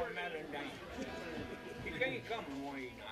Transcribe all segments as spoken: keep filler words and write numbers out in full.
another day. You can't come and worry not.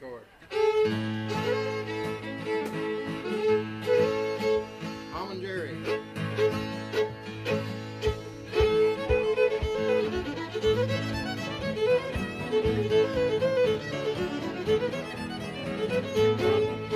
Chord. Tom and Jerry. Thank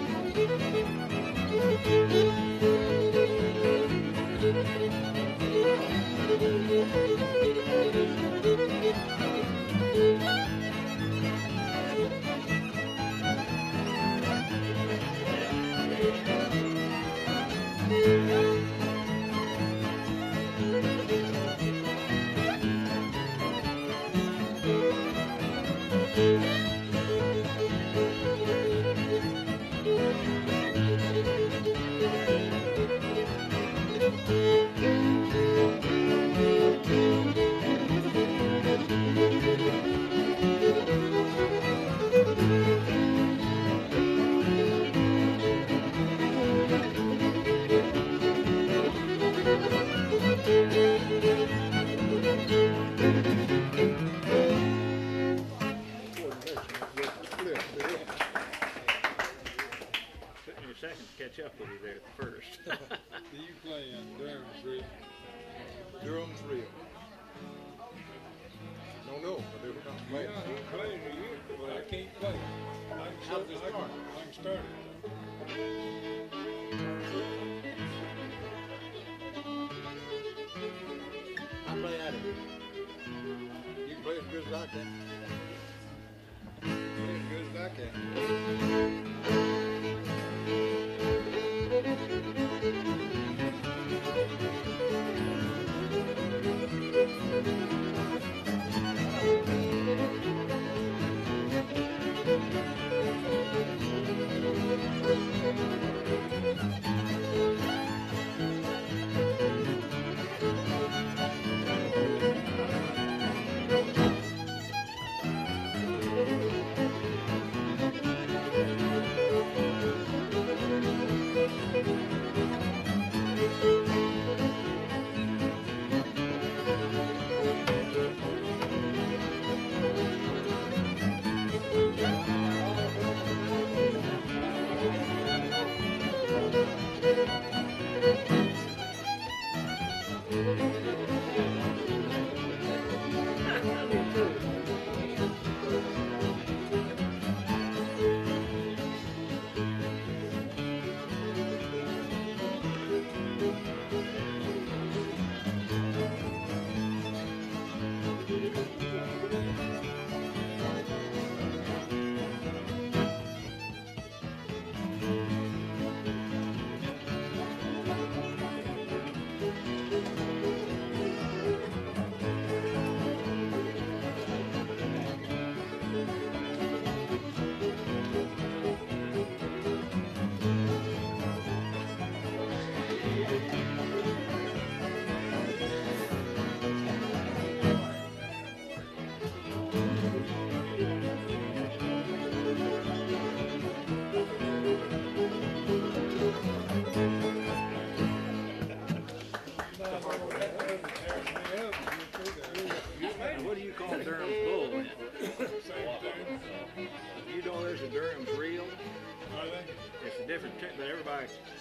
you. second to catch up with you there at the first. Do you play in Durham's Reel? Durham's Reel. Don't know, but they were not playing. Yeah, he played a year, but I can't play. I can start it. I can start it. I play at it. You can play as good as I can. As good as I can.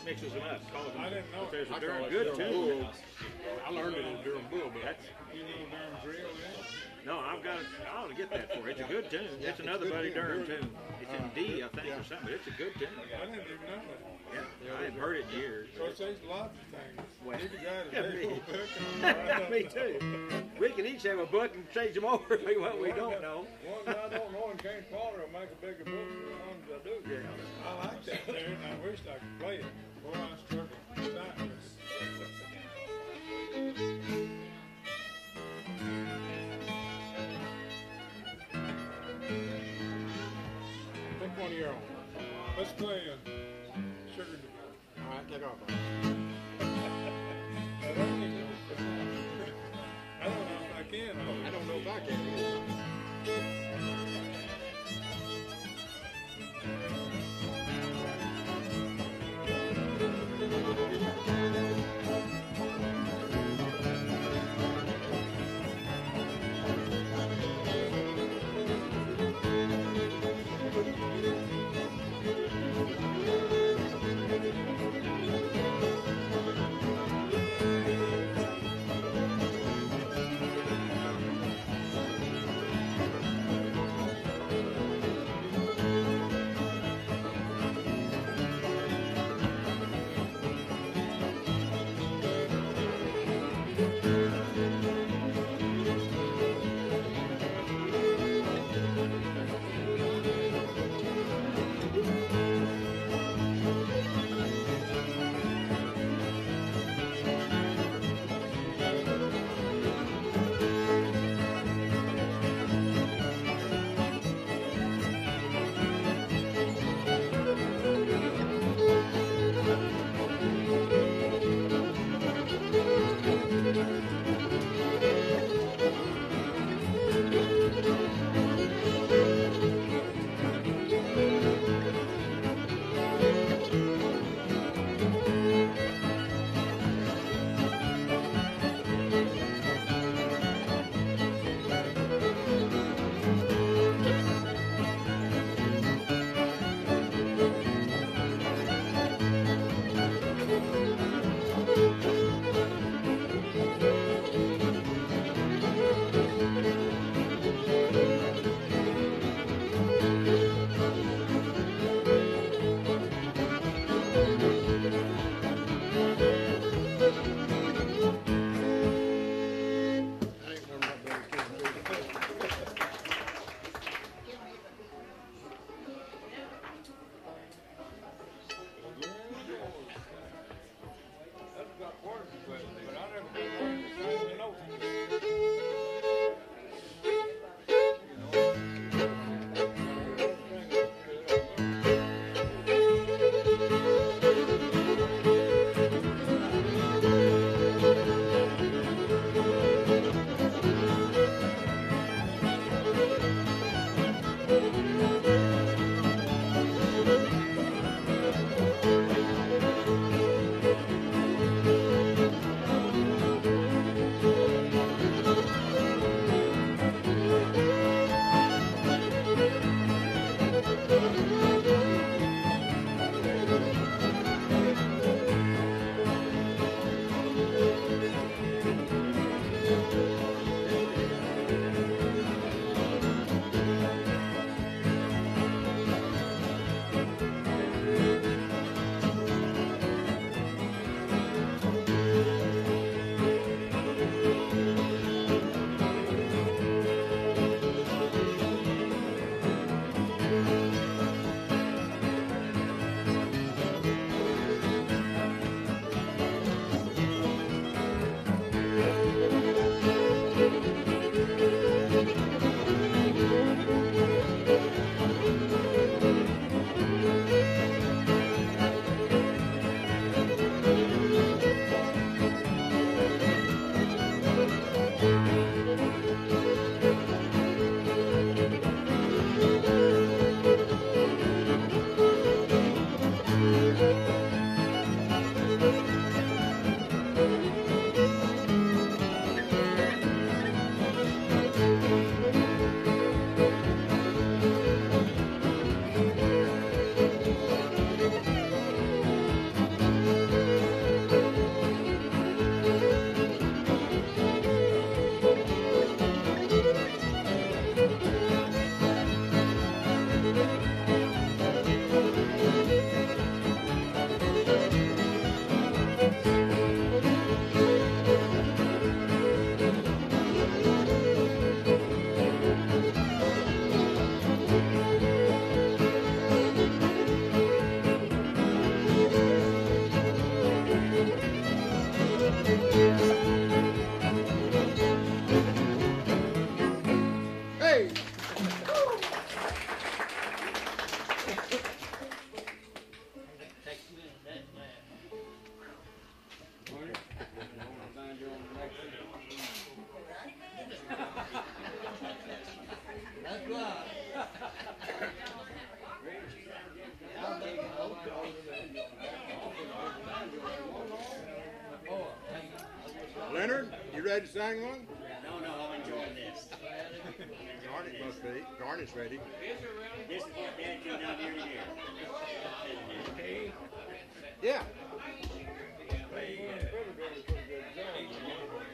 Mixes them up. I didn't know. There's a Durham good too. I learned it in Durham Bull, but that's. You know Durham's Reel? No, I've got. I ought to get that for it. It's a good tune. It's another Buddy Durham tune. It's in D, I think, or something. But it's a good tune. I didn't even know that. Yeah, I hadn't heard it in years. Of course, there's lots of things. Yeah, me too. We can each have a book and change them over to what we don't know. One that I don't know and can't follow will make a bigger book than the ones I do. Yeah. I like that there, and I wish I could play it. Boy, I struggle with silence. Pick one of your own. Let's play a Sugar in the Gourd. All right, get off of it. I don't know if I can. I don't know if I can Leonard, you ready to sing one? No, no, I'm enjoying this. Garnet must be. Garnet's ready. This is what Dad comes down every year. Yeah.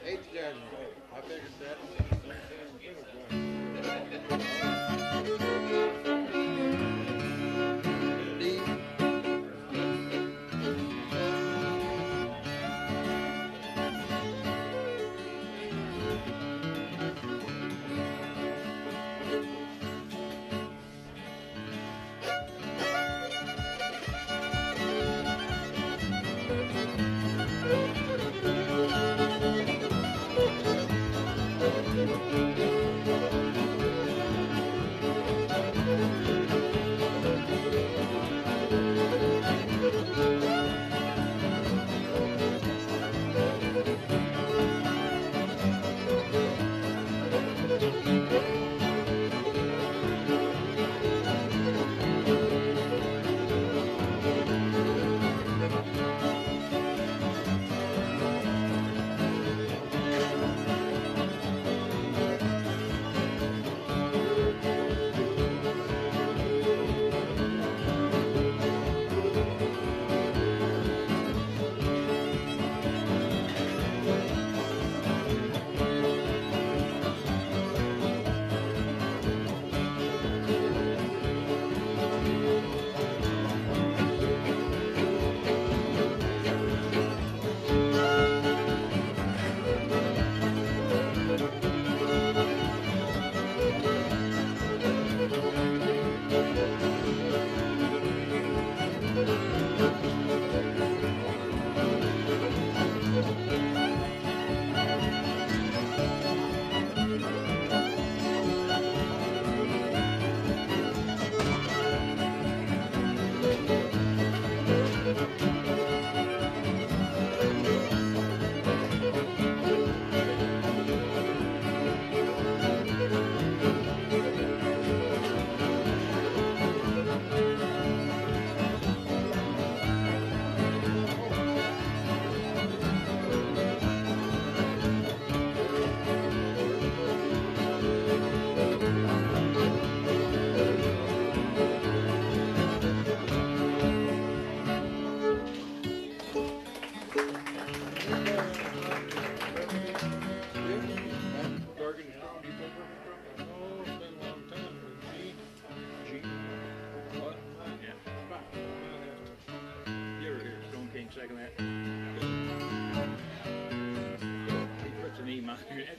eighth of January. I figured that.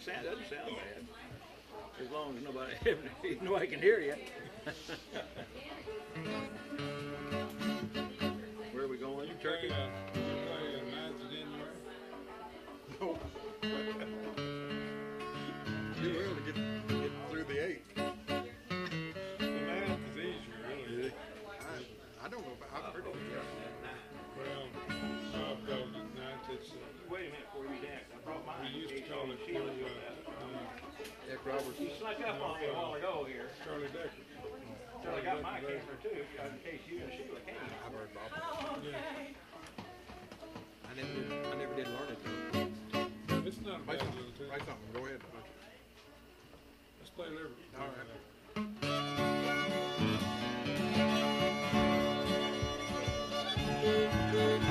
That doesn't sound bad. As long as nobody, if nobody can hear you. Where are we going? You Turkey? Play, uh, you play, uh, nine to ten, no. You really get, get through the eight. The math is easier, really. I, I don't know if I've heard it. Well, I've got it. Wait a minute before you dance. I brought mine. We used to call it Charlie. Dick Roberts. He snuck up on me a while ago here. Charlie Decker. So I got my case for two, in case you and Sheila came. I've heard about it. I never, I never did learn it. It's not a bad little thing. Play something. Go ahead. Let's play Liberty. All right. Thank you.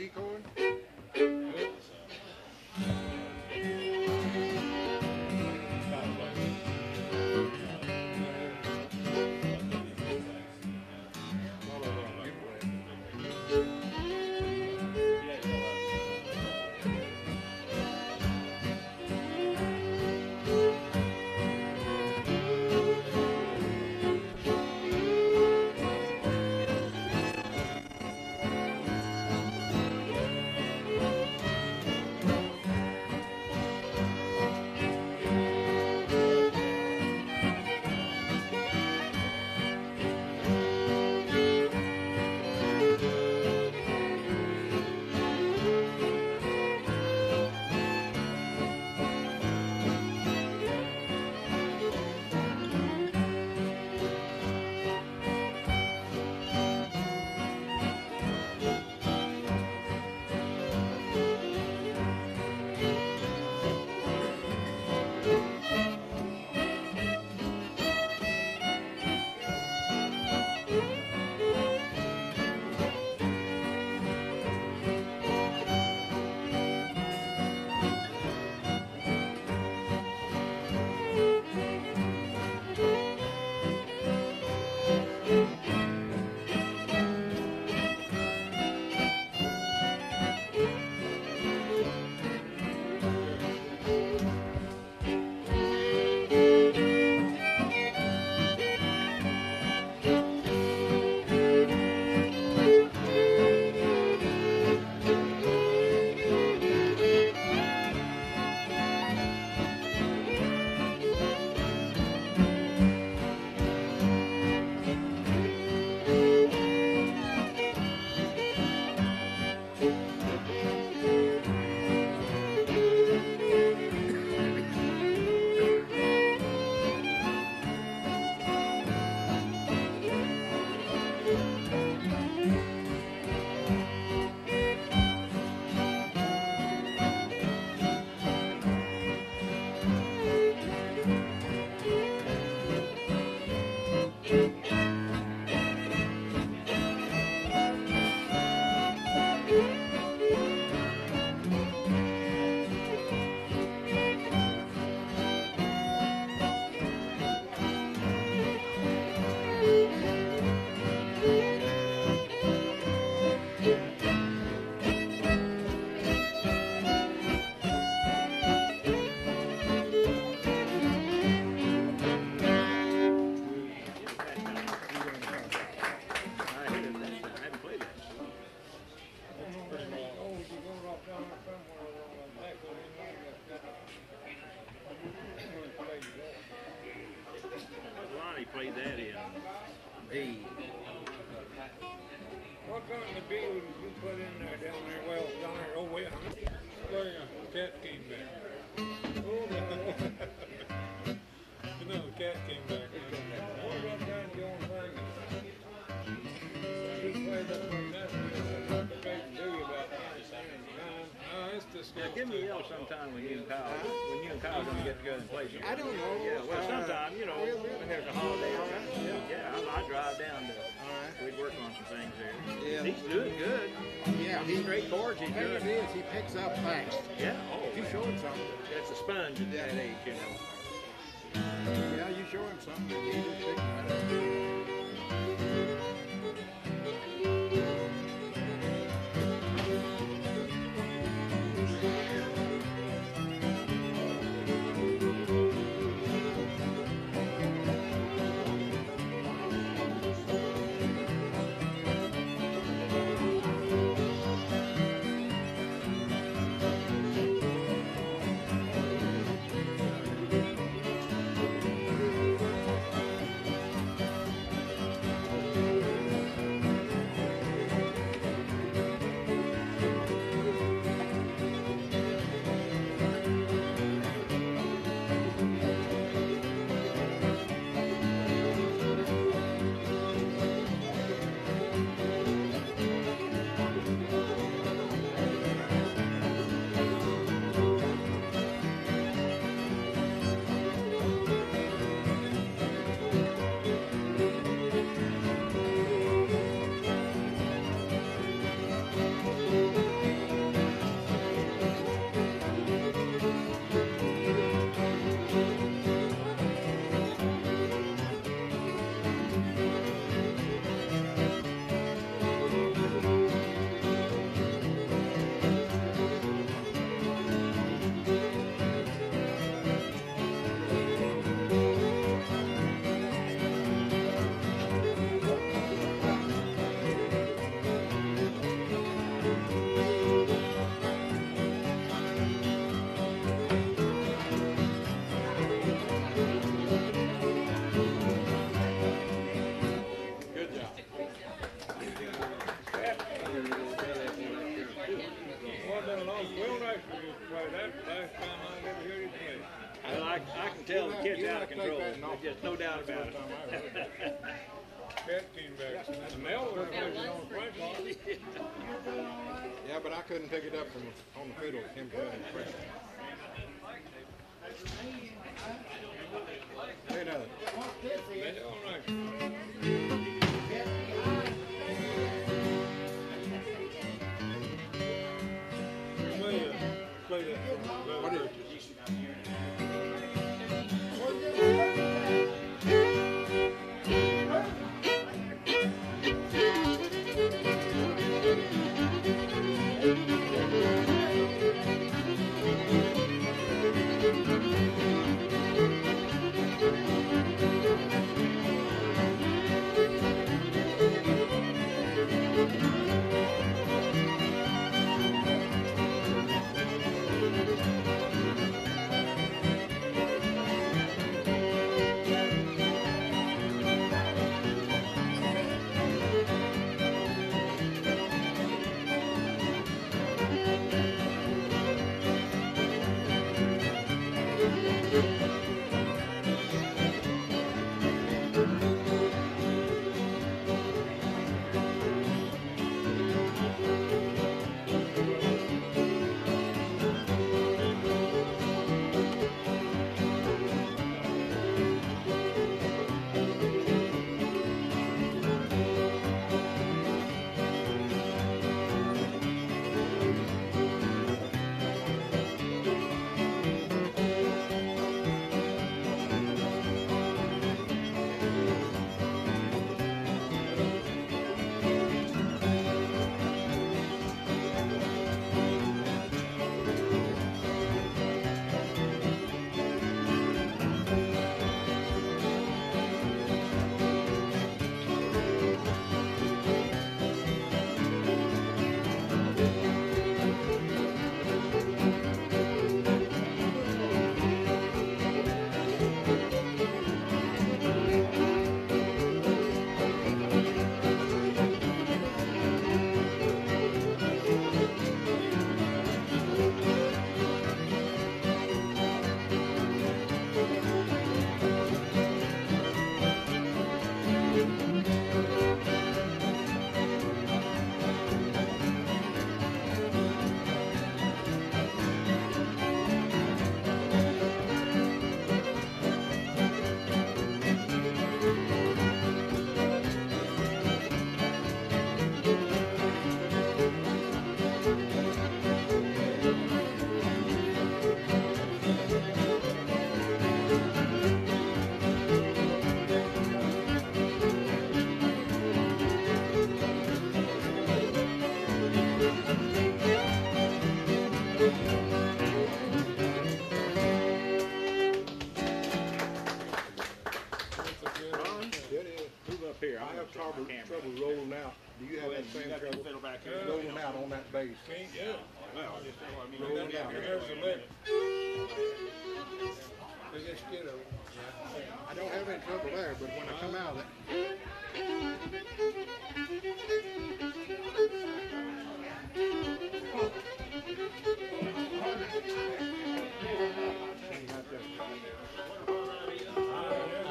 G chord. Sometime when you and Kyle, when you and Kyle don't get together and play something. I don't know. Yeah, well, sometime, you know, when there's a holiday. All right. Yeah, yeah I, I drive down to. All right. We'd work on some things there. Yeah. He's doing good. Yeah. He's straight chords. He's good. It is. He picks up fast. Yeah. Oh, you show him something. That's a sponge at that age, you know. Yeah, you show him something. He just picks it up. Well, I, I can tell the kid's out of control. There's just no doubt about it. Yeah, but I couldn't pick it up from on the fiddle. Hey, another. What is it? I don't have any trouble there, but when I come out of that. I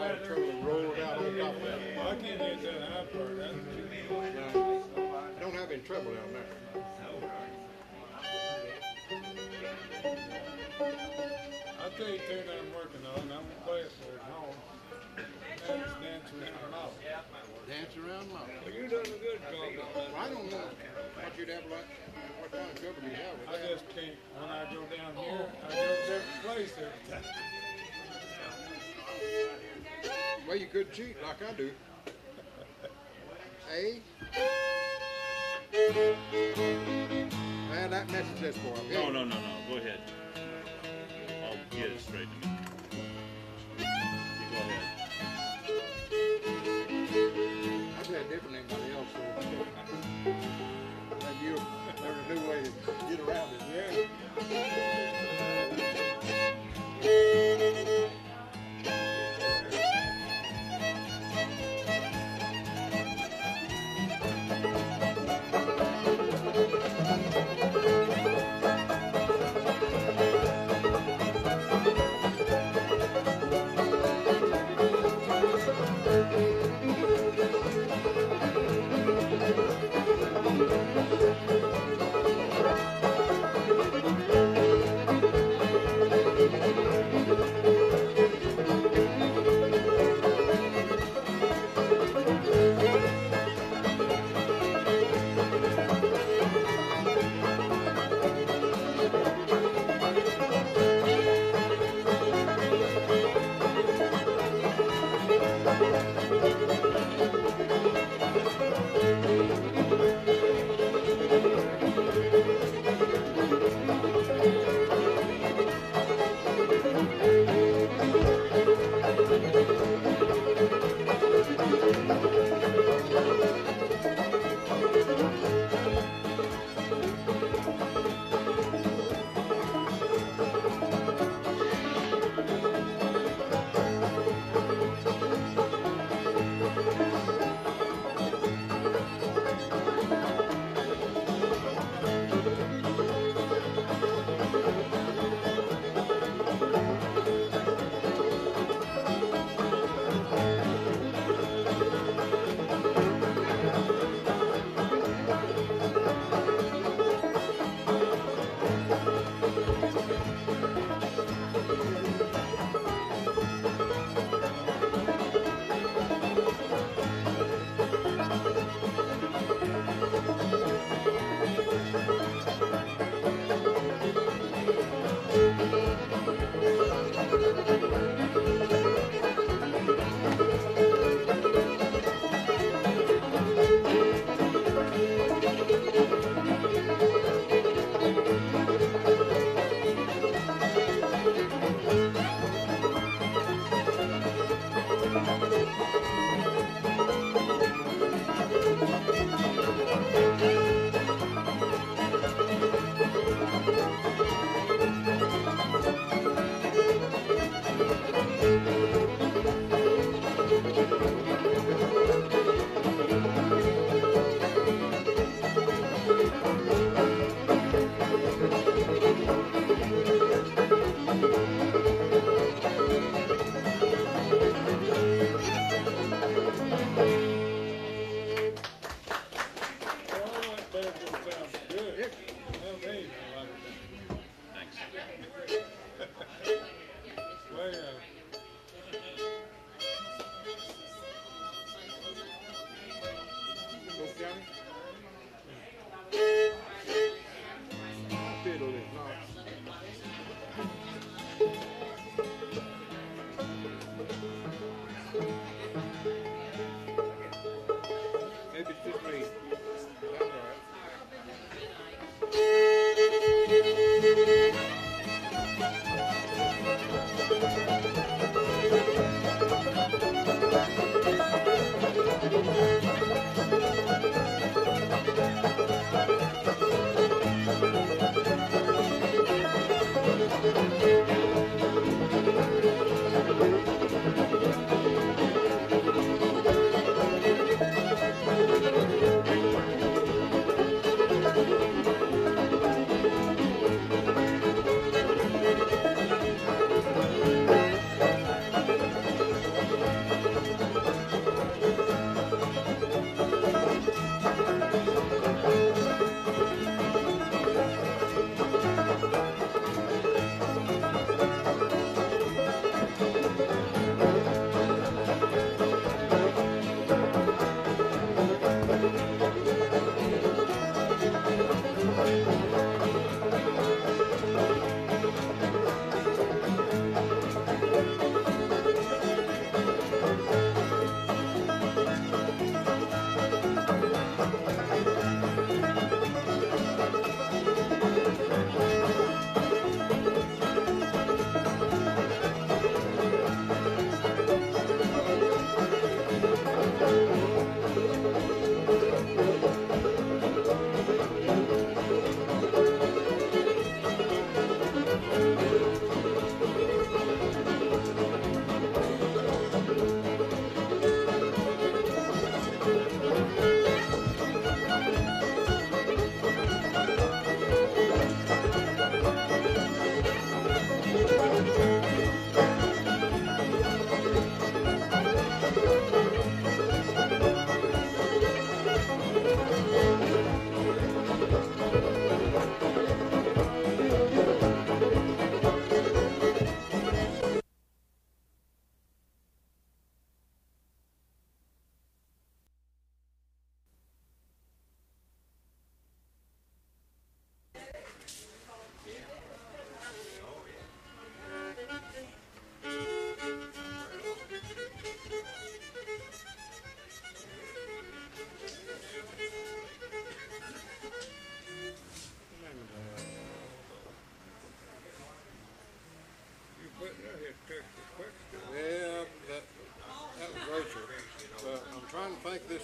have trouble rolling out on top of that. I can't get that high part. I don't have any trouble down there. I'll tell you thing that I'm working on, and I'm going to play it for at home. And it's Dance Around Love. Dance Around Love. Well, you're doing a good job. Well, I don't know what you'd have like, what kind of trouble you have with I that. Just can't. When I go down here, I go to different places. Well, you could cheat like I do. Hey. Well, that message is for him. No, no, no, no. Go ahead. Get it straight to me. You go ahead. I've had different than anybody else. So you, there's a new way to get around it. Yeah.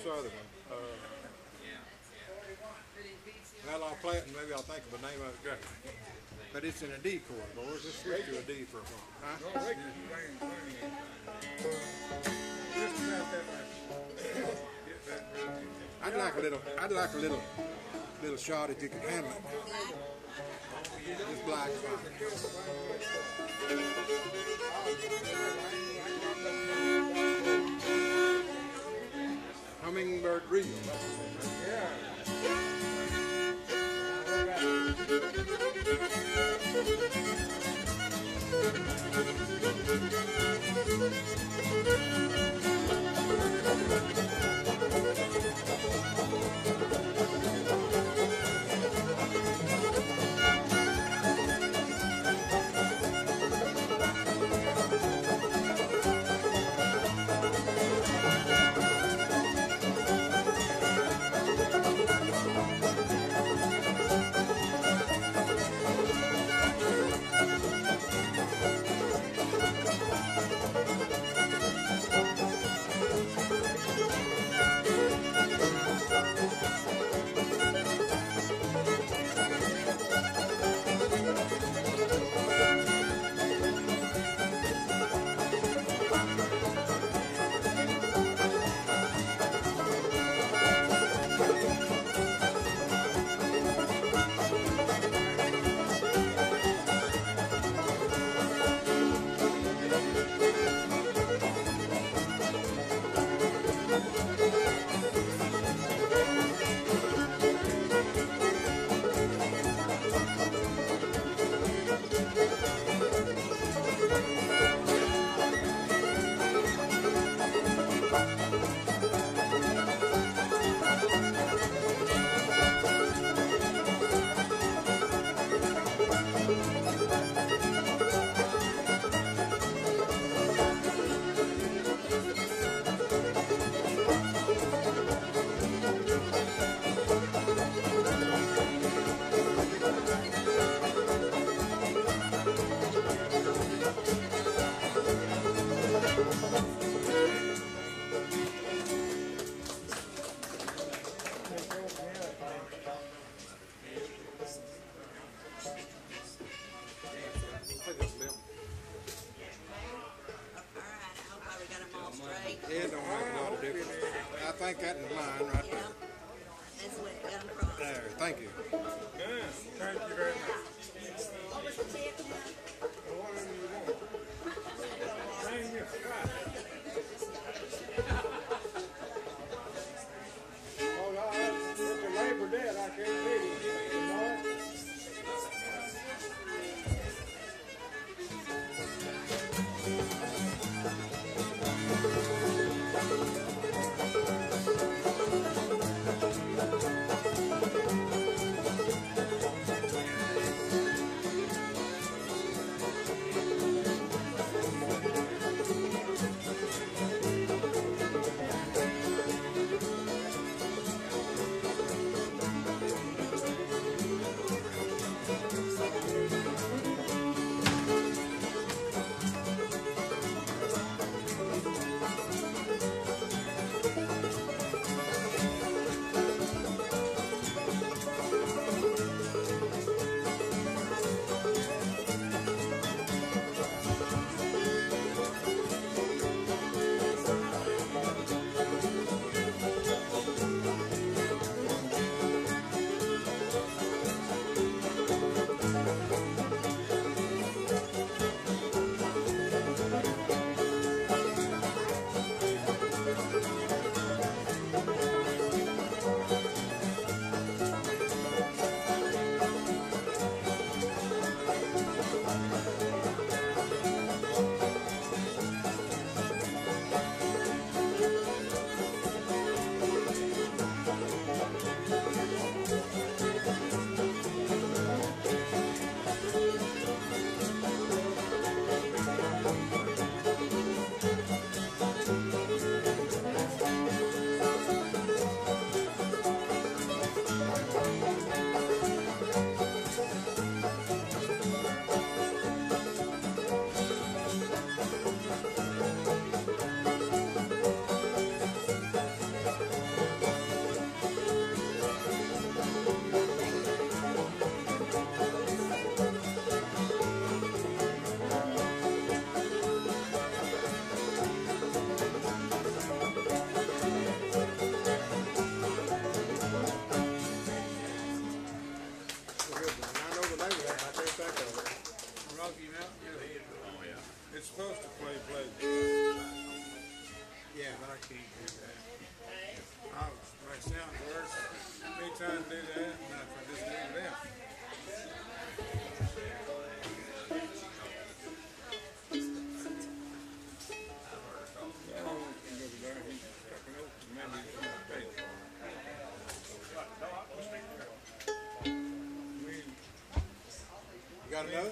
the other one? Uh, well, I'll play it and maybe I'll think of a name of it correctly. But it's in a D chord, boys. Just switch to a D for a moment. Huh? I'd like a little. I'd like a little, little shot if you can handle it. Just black fine. Hummingbird reel. Yeah. sound worse. How many times did that? Not for this little left. You got another?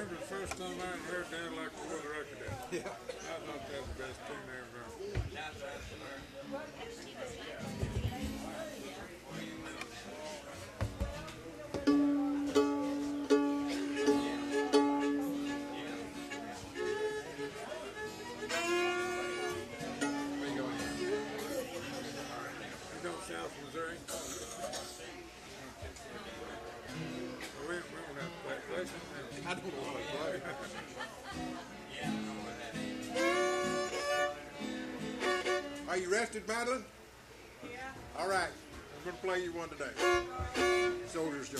remember the first time I heard that like the World Record Act. Yeah. I thought that was the best thing I ever heard. Where you going here? You go south of Missouri? We don't have black places. I don't know what it's like. Are you rested, Madeline? Yeah. All right. I'm going to play you one today. Soldier's Joy.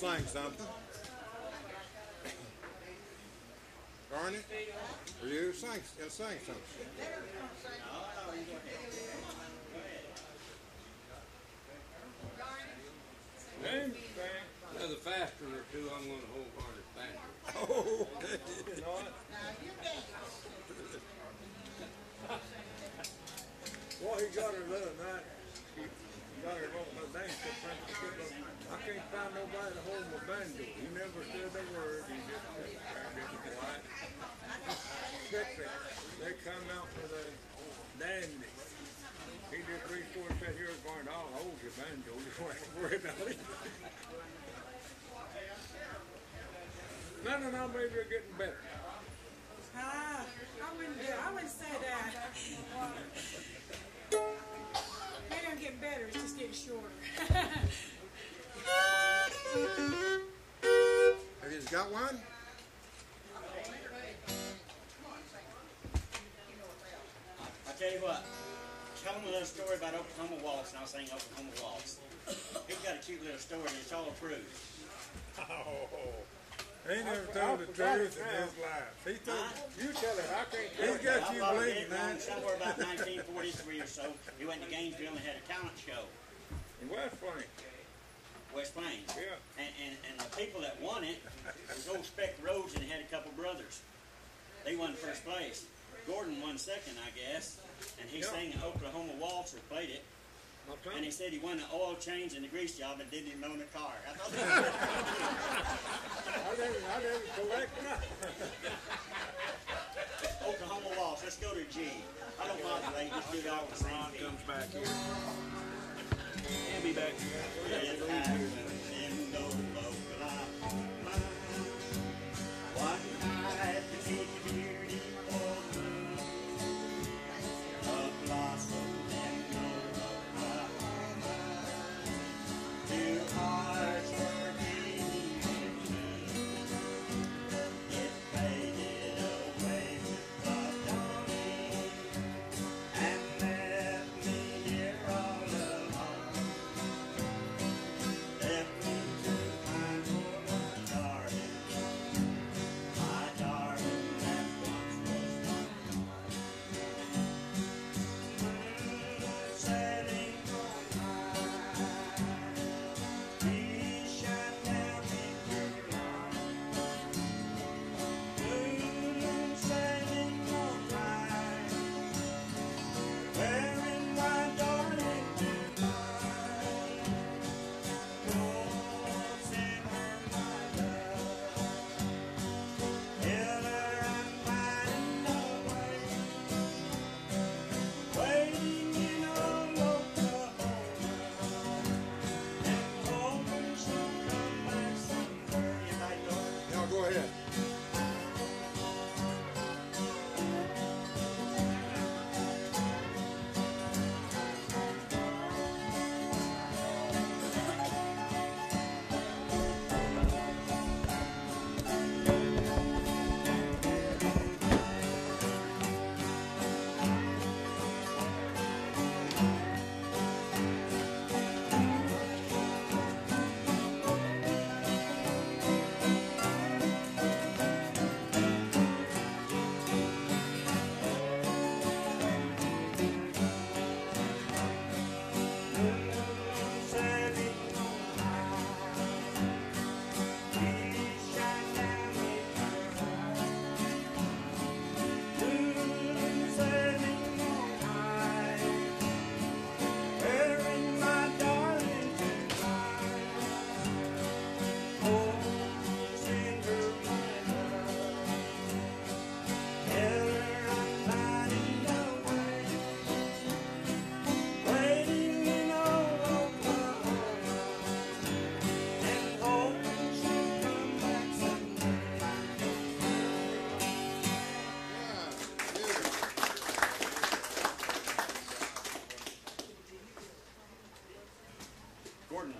Sang something. Garney, you sang, uh, sang something. Okay. Another faster or two, I'm going to hold Garney faster. Oh, okay. Well, he got her the other night. I can't find nobody to hold my banjo. He never said a word. He just said, quickly, they come out with a dandy. He just reached over and said, here's going, I'll hold your banjo. You don't have to worry about it. No, no, no, maybe you're getting better. Ah, I wouldn't do I wouldn't say that. They don't get better, it's just getting shorter. Have you just got one? I'll tell you what, tell them a little story about Oklahoma Waltz, and I'll sing Oklahoma Waltz. He's got a cute little story, and it's all approved. Oh. He never told the truth in his life. He told uh, you tell it. I can't tell it. He's got you believing that. Somewhere about nineteen forty-three or so, he went to Gainesville and had a talent show. In West Plains. West Plains. Yeah. And, and, and the people that won it was old Speck Rhodes, and had a couple brothers. They won first place. Gordon won second, I guess. And he yep. sang the Oklahoma Waltz, or played it. Okay. And he said he won the oil change and the grease job and didn't even own a car. I thought that was I didn't, I didn't collect nothing. Oklahoma Waltz, let's go to G. I don't modulate, just do it all the same. Ron comes back here. And be back.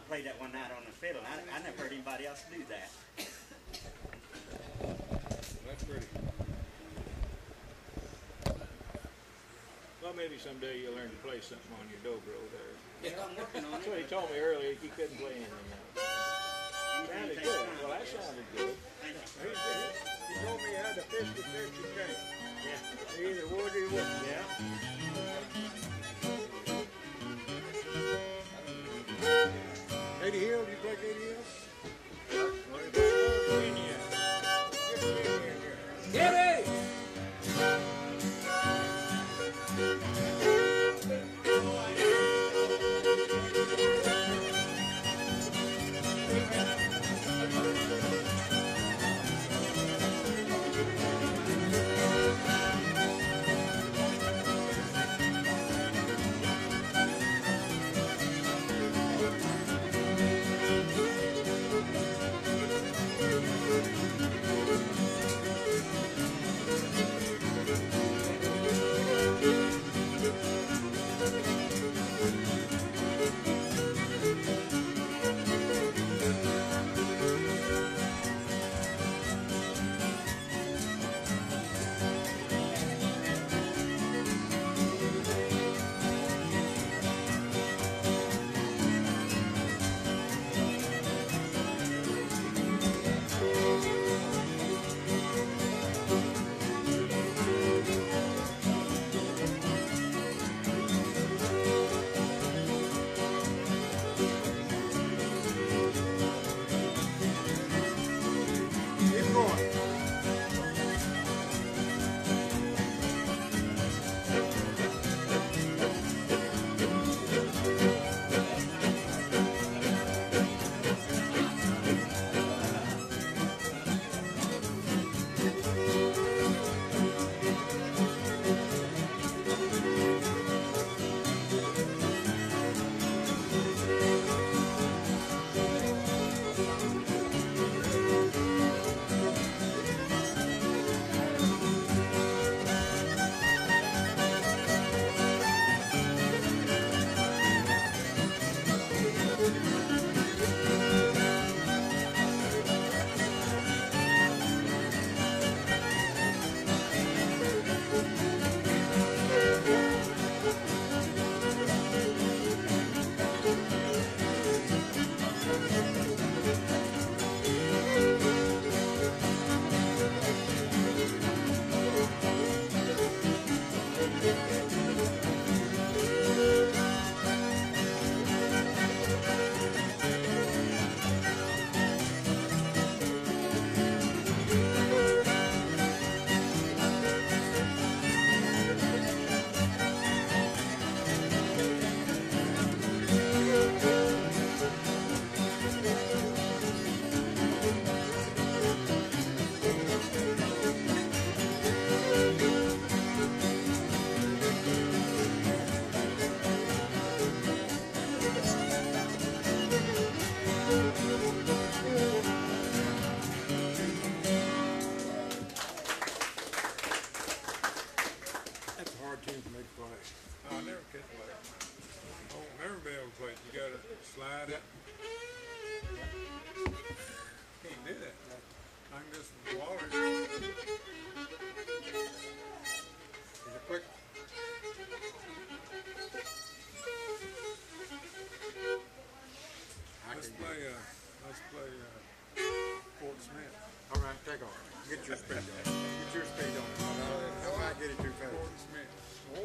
Played that one night on the fiddle. And I, I never heard anybody else do that. That's pretty. Well, maybe someday you'll learn to play something on your dobro there. Yeah, I'm working on it. That's what he told me earlier. He couldn't play anything else. Sounded good. Well, that sounded good. He, he told me how to fish the fish you can. Yeah. Either would or you wouldn't. Yeah. Katy Hill, do you play Katy Hill? Thank you. can't do that. I'm just water. Here's a quick. I let's, play, uh, let's play uh, Fort Smith. All right, take off. Get your speed on. Get your speed on. How about I get it too fast? Fort Smith. Oh.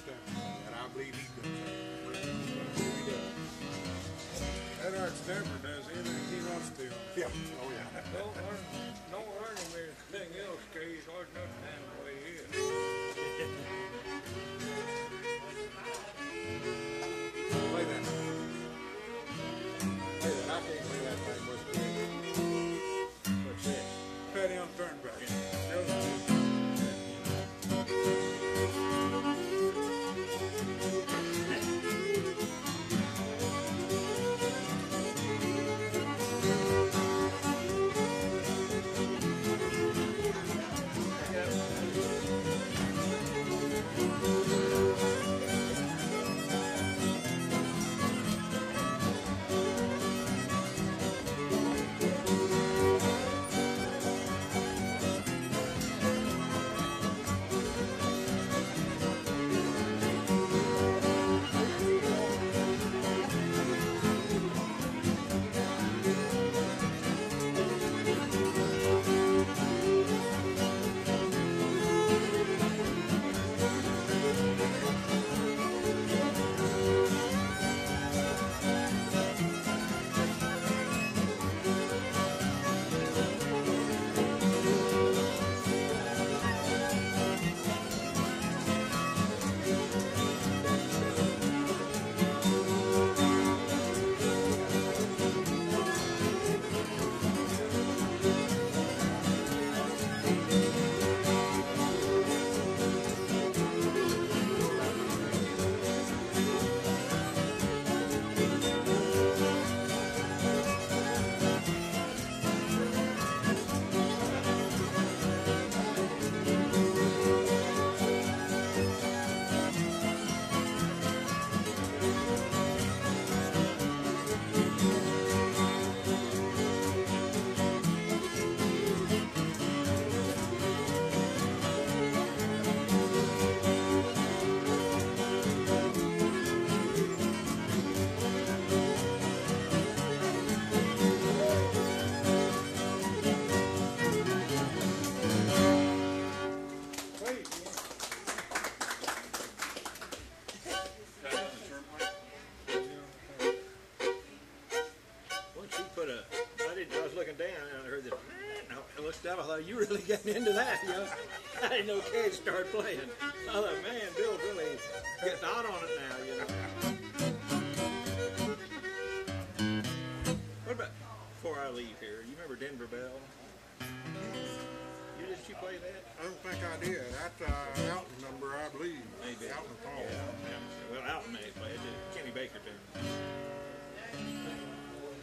And I believe he does. stuff. I thought, you really getting into that, you know? I didn't know Katy started playing. I thought, man, Bill's really getting out on it now, you know? What about, before I leave here, you remember Denver Bell? You, did you play that? I don't think I did. That's an uh, Alton number, I believe. Maybe. Alton Paul. Yeah, well, Alton may play it. Kenny Baker did.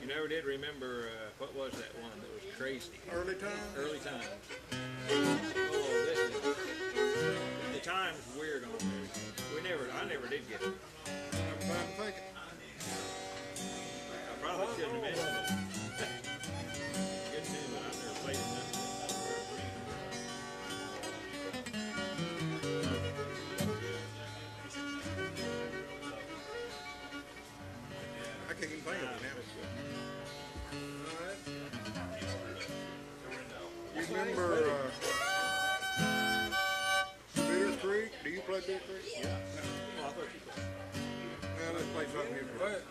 You never did remember, uh, what was that one that was crazy? Early Times? Early Times. Oh, this is, the time's weird on this. We never, I never did get it. I'm trying to think it. I probably shouldn't have mentioned it. Good tune, but I've never played it. I can't play it now. All right. You remember uh, Bitter Creek? Do you play Bitter Creek? Yeah. No. Oh, I thought you played. Well, let's play something different. What?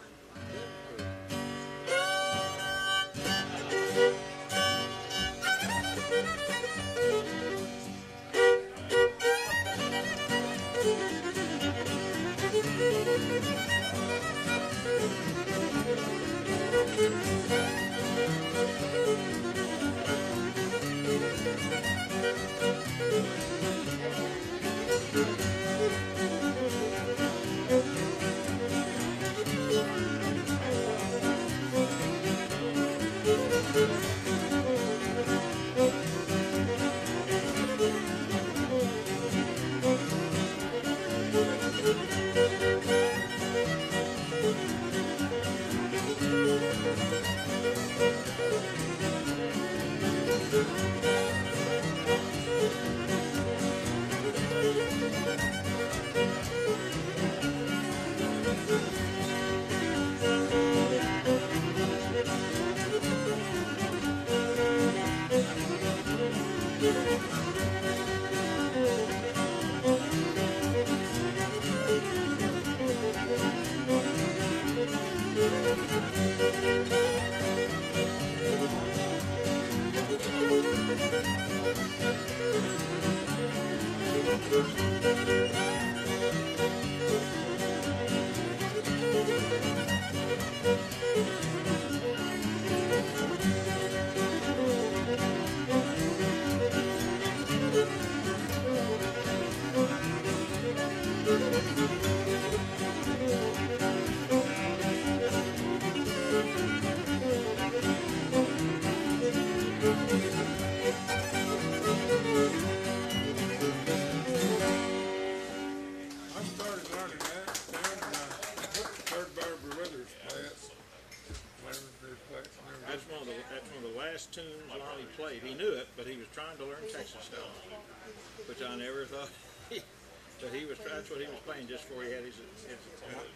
That's what he was playing just before he had his, his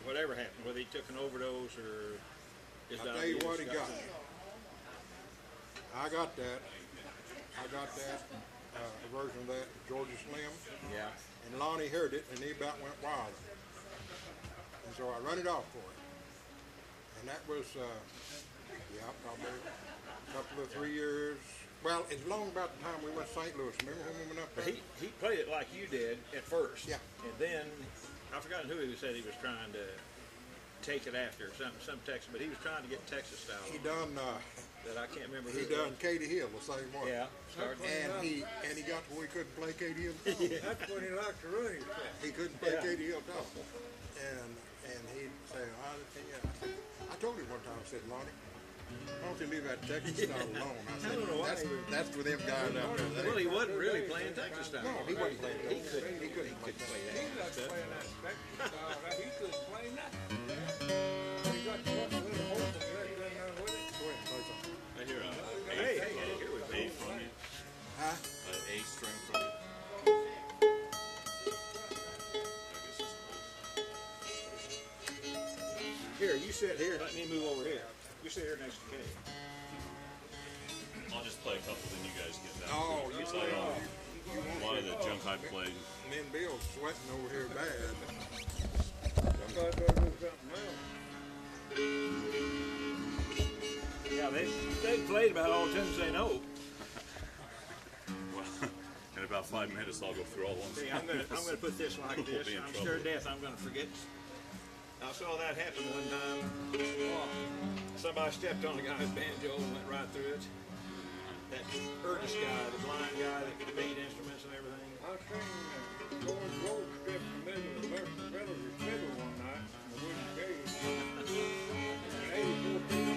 whatever happened, whether he took an overdose or his diabetes. I'll tell you what he got. That. I got that. I got that uh, version of that, Georgia Slim. Yeah. And Lonnie heard it, and he about went wild. And so I run it off for him. And that was, uh, yeah, probably a couple of three years. Well, it's long about the time we went to Saint Louis. Remember when we went up there? He, he played it like you did at first. Yeah. And then, I've forgotten who he said he was trying to take it after, or something, some Texas, but he was trying to get Texas style. He done, uh, that I can't remember who he done. Katy Hill, the same one. Yeah. And he, and he got to where he couldn't play Katy Hill at all. Yeah. That's when he liked to run his stuff. He couldn't play yeah. Katy Hill at all. And, and he'd say, I, I told him one time, I said, Lonnie, I don't think you leave that Texas style alone. I said, I that's, that's for them guys out there. Well, he wasn't really playing Texas style. No, he wasn't playing Texas style. He couldn't, he couldn't, he couldn't play that. He was playing that Texas style. He couldn't play nothing. He got to walk a little horse and let them down with it. Go ahead, play something. I hear an eight from you. Huh? An eight string from you. Here, you sit here. Let me move over here. You sit here next to Katy. I'll just play a couple, then you guys get down. Oh, you play it off. A lot of the junk I played. Me and Bill's sweating over here bad. I'm glad I do something else. Yeah, they, they played about all tunes they know. about five minutes, I'll go through all of them. See, I'm going to put this like this. We'll I'm sure death I'm going to forget. I saw that happen one time. Oh, somebody stepped on a guy's banjo and went right through it. That Ernest guy, the blind guy that could beat instruments and everything. I seen George Roach stepped in the middle of the American Fellowship Fiddle one night in the wooden cave. eighty-four people.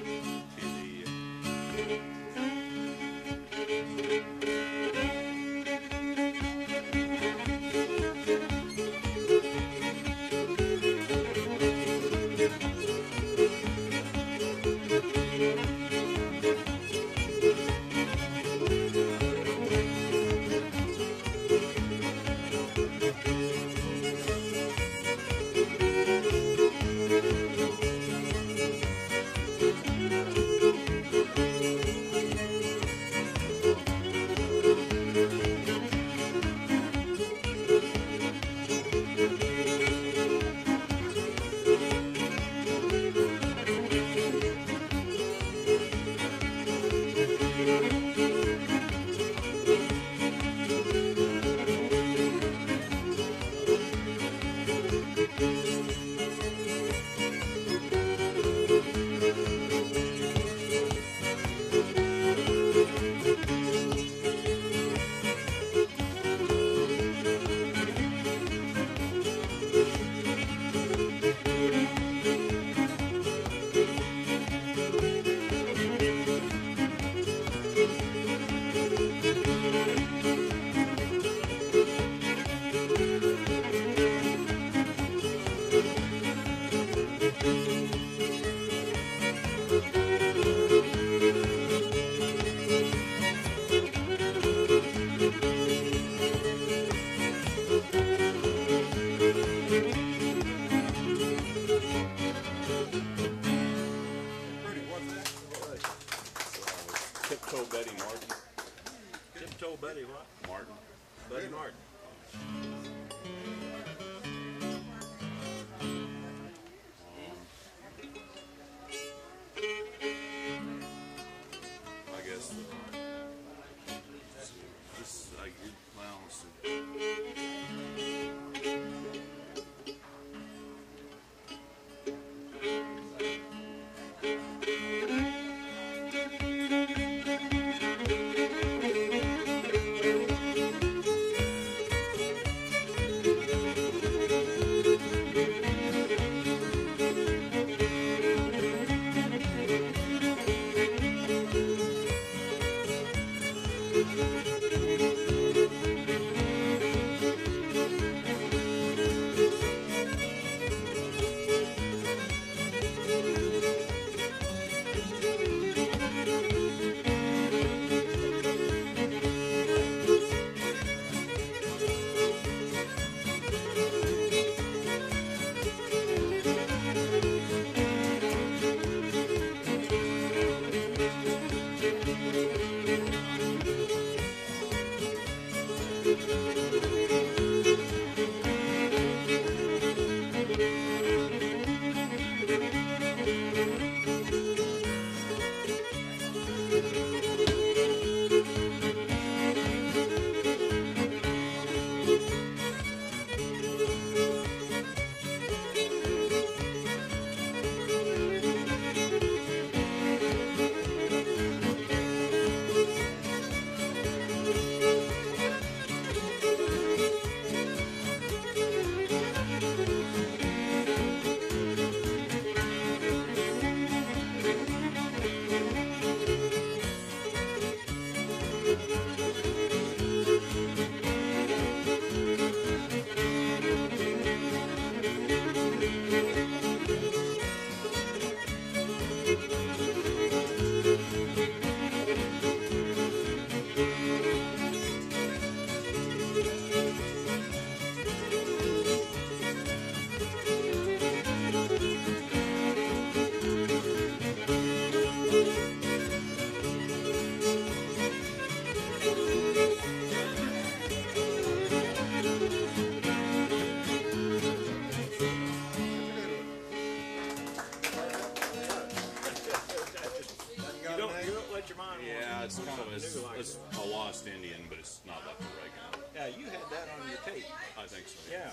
cake. I think so. Yeah.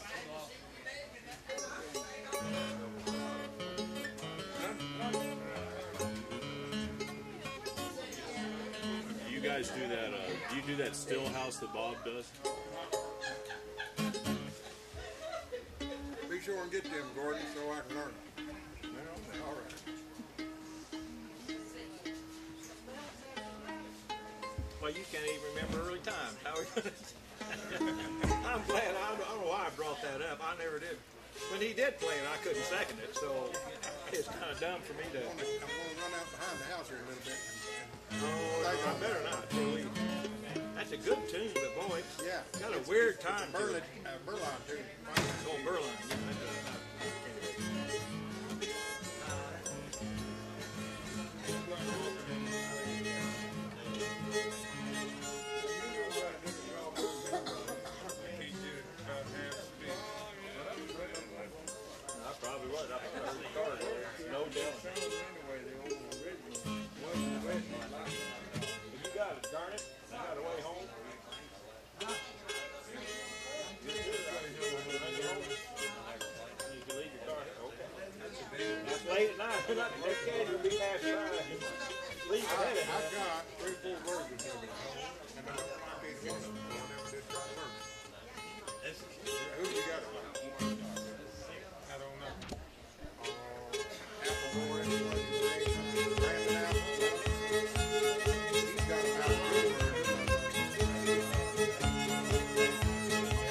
You guys do that? Uh, do you do that still house that Bob does? Be sure and get them, Gordon, so I can learn them. Well, all right. Well, you can't even remember early times. How are we gonna I'm glad. I don't know why I brought that up. I never did. When he did play it, I couldn't second it, so it's kind of dumb for me to. I'm going to run out behind the house here a little bit. Oh, I, I better not. Really. That's a good tune, but boy, it's yeah, got a it's, weird it's time. Burlin, uh, Burlin tune. Oh, Burlin. Yeah, I got three full versions of it. And I don't mind being one of them. Who you got it from? I don't know. Apple orange, random apple. He's got about three versions. I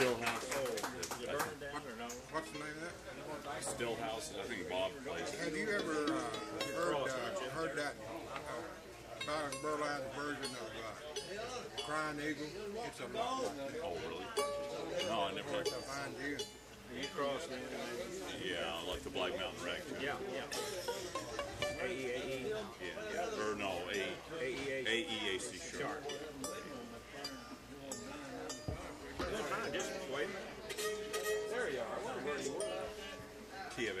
don't have to get it.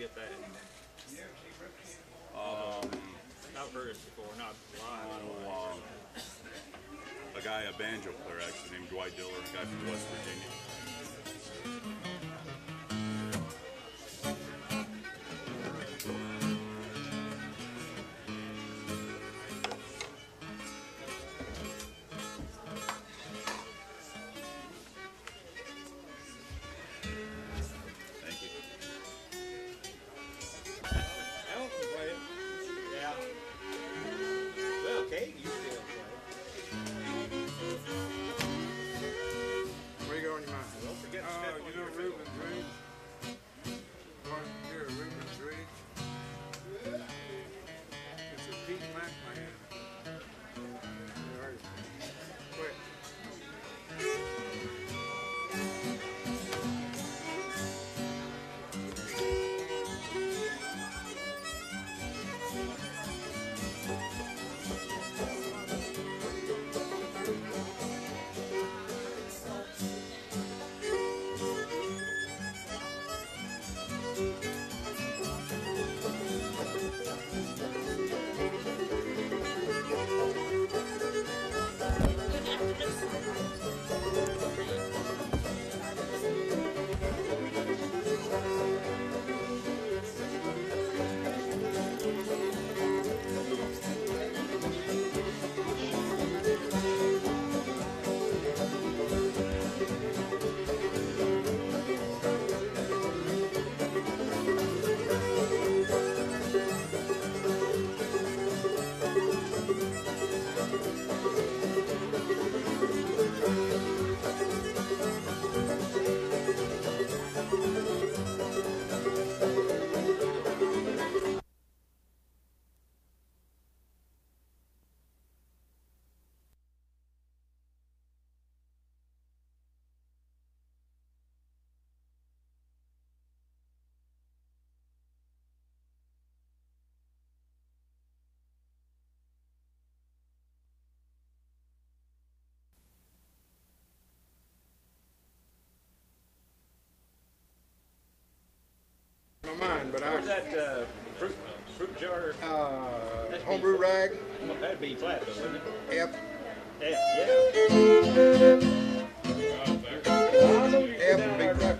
get that in there. Um, I've heard it before, not live. Um, a guy, a banjo player actually, named Dwight Diller, a guy from West Virginia. Mine, but Where's I, that uh, fruit, fruit jar? Uh, homebrew rag. Well, that'd be flat, though, wouldn't it? F. F, yeah. Oh, there. F would be flat. Right.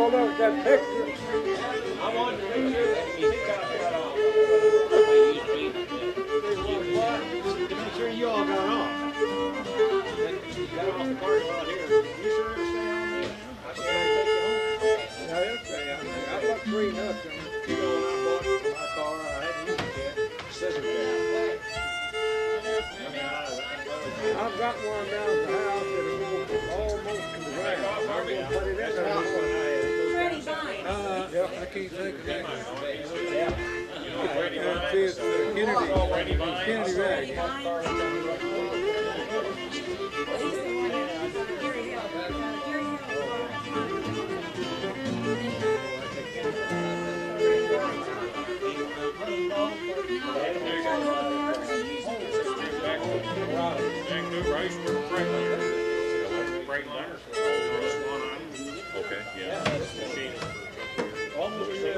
go look at that picture. I want to make sure that you did got it off. To make sure you all got off. You got off the party out here. You sure understand? I should take you home. No, that's bad. I bought three nuts and you know I bought it from my car. I hadn't used it yet. Scissor down. I mean, I, I've got one down at the house that almost to the ground. But it isn't out one. Uh, yep, I can't think of that. Uh, it's uh, Kennedy, Kennedy Rag. Okay, yeah. Almost yeah. Yeah.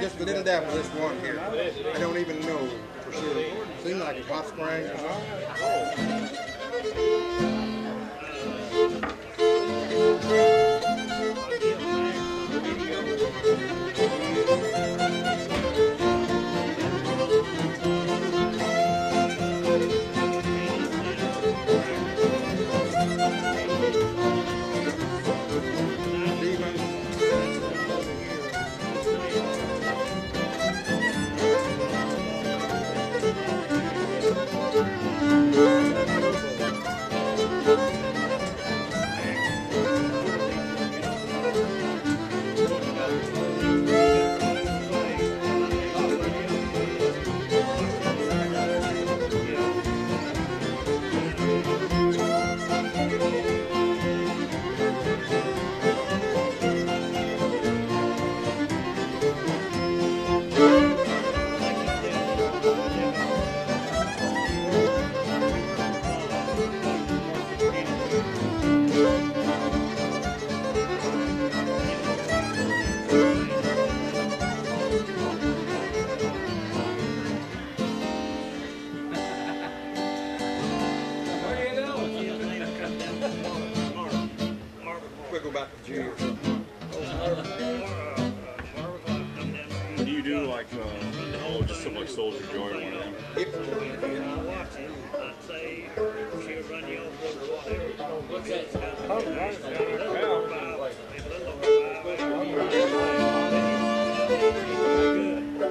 Just a little dab of this one here. I don't even know for sure. Seems like a hot spring. like, uh, oh, just something like Soldier's Joy or one of them. Thank you.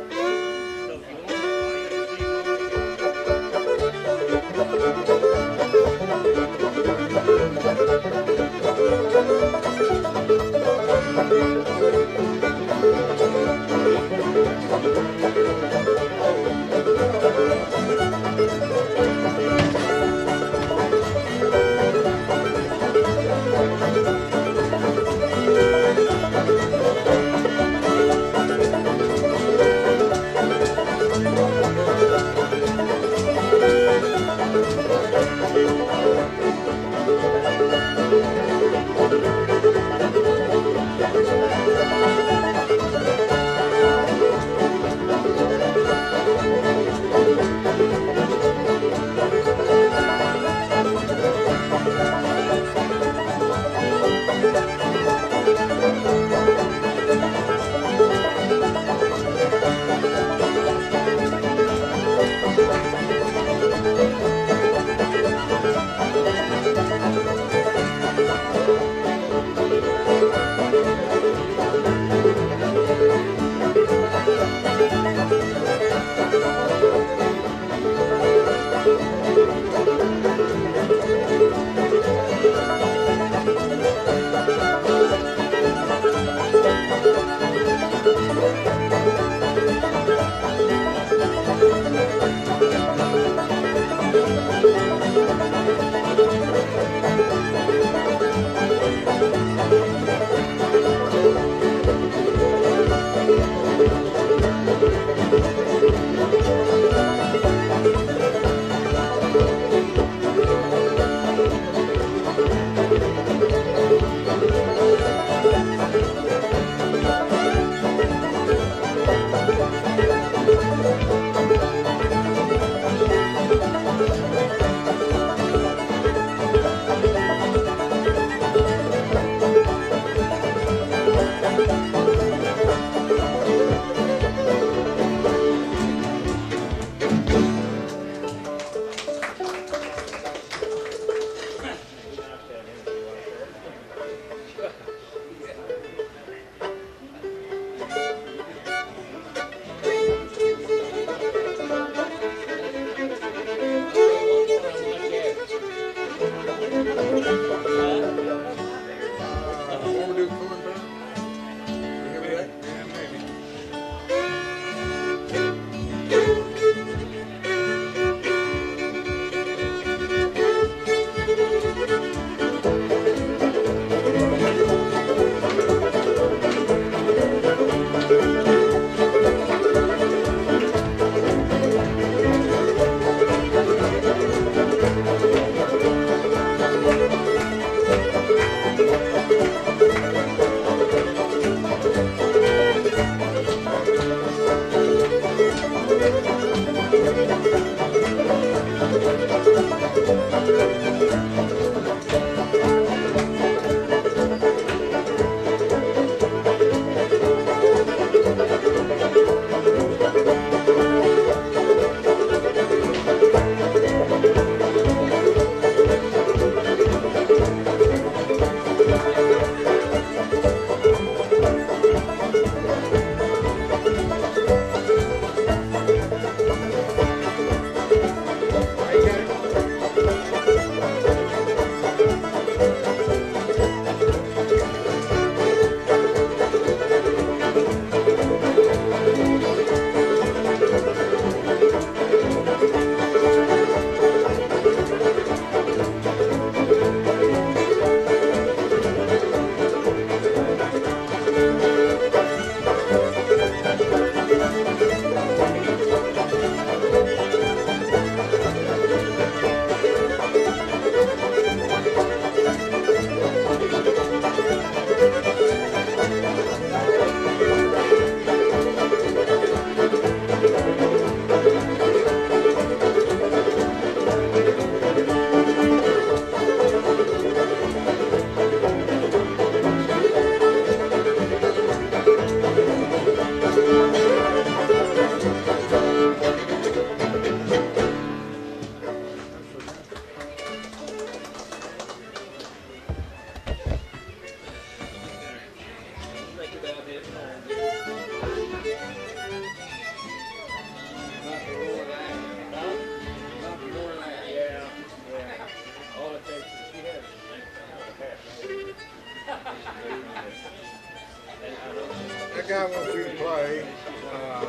play uh,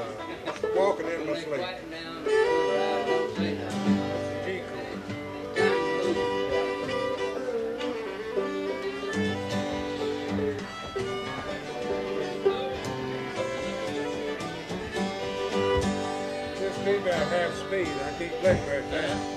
Walking in My Sleep. G chord. This leave at half speed. I keep playing very fast.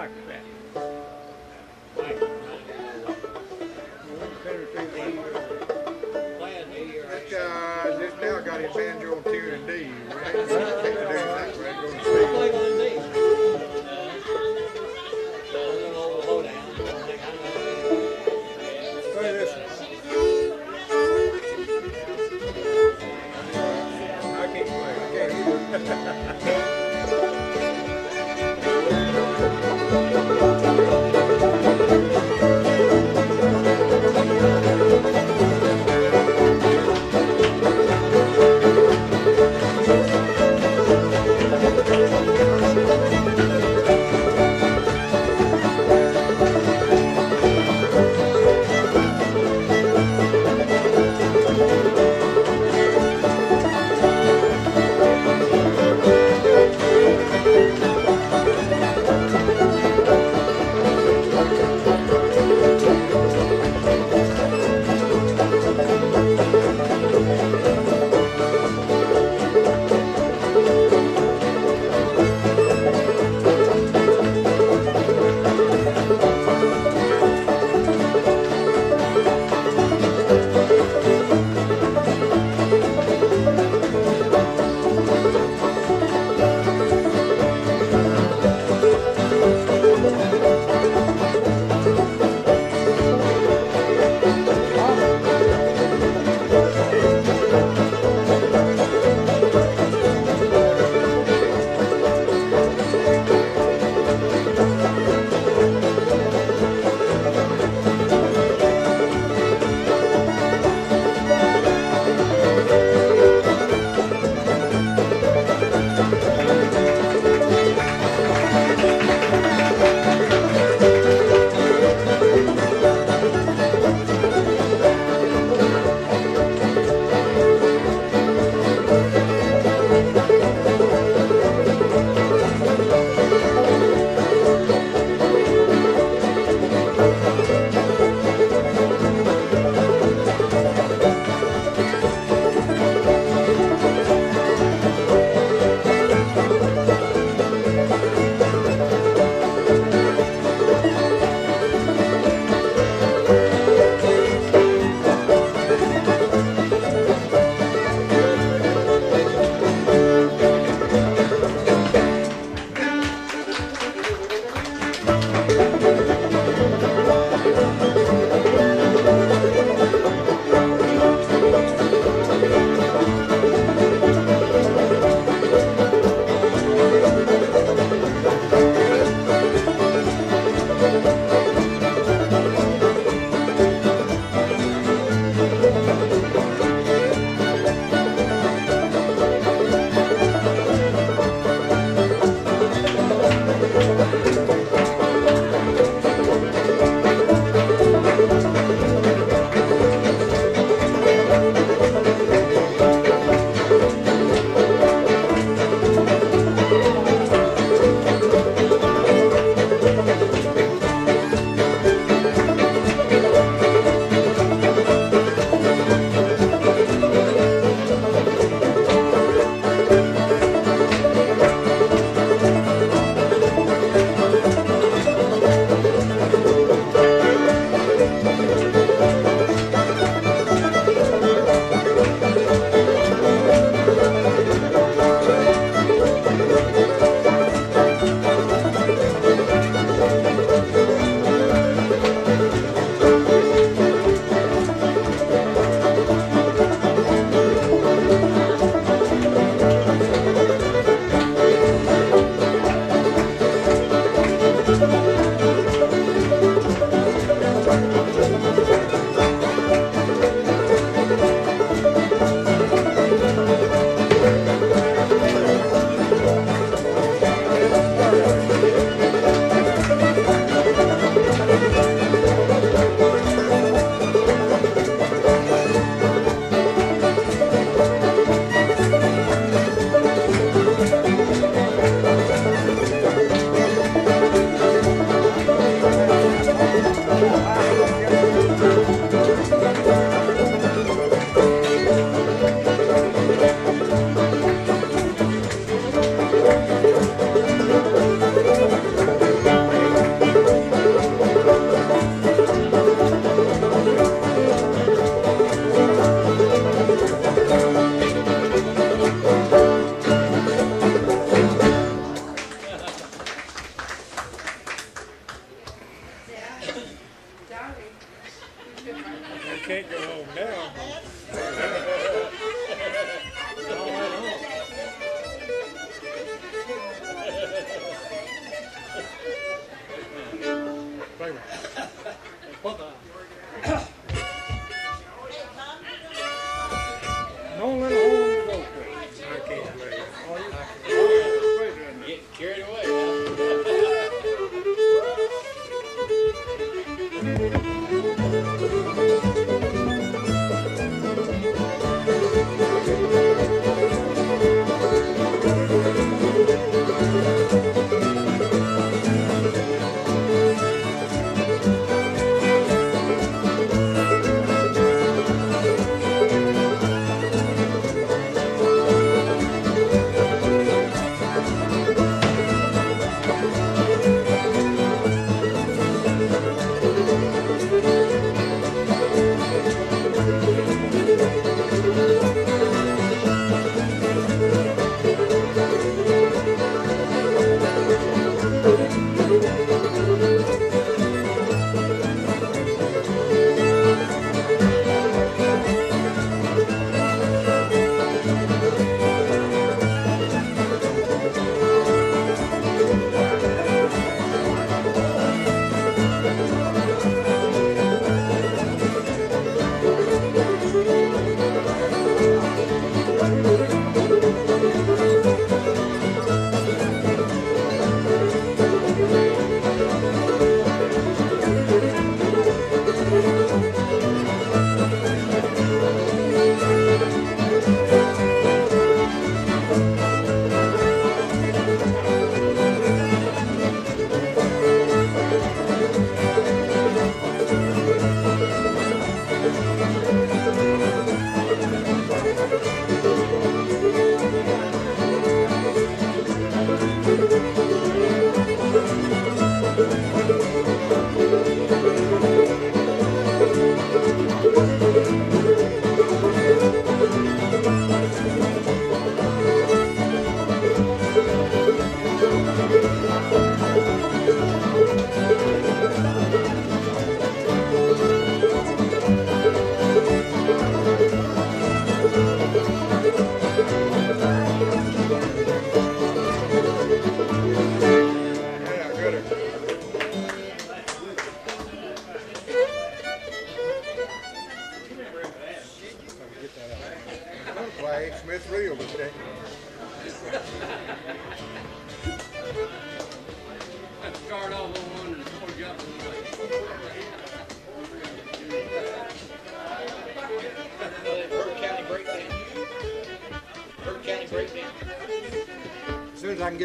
box set. That, uh, just now got his banjo tuned in D. Right? He's going to We'll be right back.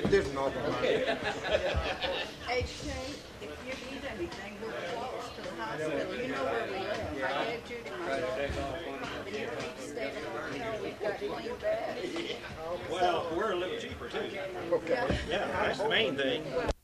get this one off of mine. H J, if you need anything, we're close to the hospital. You know where we are. I gave Judy my dog. You don't need to stay in the hotel. We've got clean beds. Well, we're a little cheaper, too. Okay. Yeah, that's the main thing.